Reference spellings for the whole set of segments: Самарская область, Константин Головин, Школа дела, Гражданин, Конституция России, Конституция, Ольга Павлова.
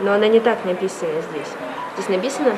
но она не так написана здесь. Здесь написано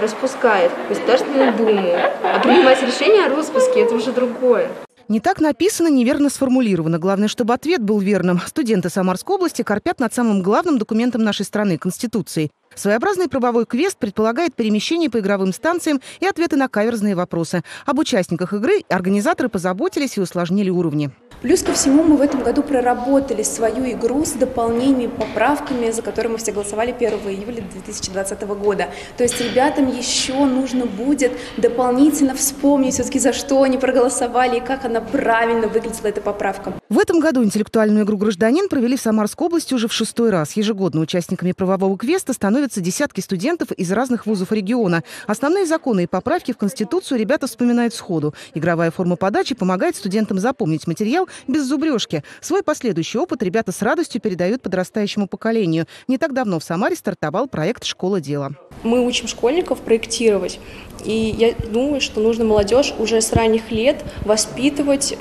«распускает Государственную Думу», а принимать решение о распуске – это уже другое. Не так написано, неверно сформулировано. Главное, чтобы ответ был верным. Студенты Самарской области корпят над самым главным документом нашей страны – Конституцией. Своеобразный правовой квест предполагает перемещение по игровым станциям и ответы на каверзные вопросы. Об участниках игры организаторы позаботились и усложнили уровни. Плюс ко всему мы в этом году проработали свою игру с дополнениями, поправками, за которые мы все голосовали 1 июля 2020 года. То есть ребятам еще нужно будет дополнительно вспомнить все-таки, за что они проголосовали и как она правильно выглядела, эта поправка. В этом году интеллектуальную игру «Гражданин» провели в Самарской области уже в 6-й раз. Ежегодно участниками правового квеста становятся десятки студентов из разных вузов региона. Основные законы и поправки в Конституцию ребята вспоминают сходу. Игровая форма подачи помогает студентам запомнить материал без зубрежки. Свой последующий опыт ребята с радостью передают подрастающему поколению. Не так давно в Самаре стартовал проект «Школа дела». Мы учим школьников проектировать. И я думаю, что нужно молодежь уже с ранних лет воспитывать,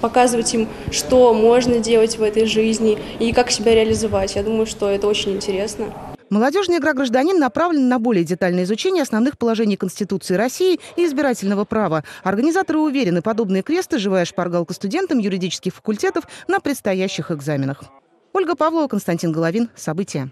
показывать им, что можно делать в этой жизни и как себя реализовать. Я думаю, что это очень интересно. Молодежная игра «Гражданин» направлена на более детальное изучение основных положений Конституции России и избирательного права. Организаторы уверены, подобные квесты – живая шпаргалка студентам юридических факультетов на предстоящих экзаменах. Ольга Павлова, Константин Головин. События.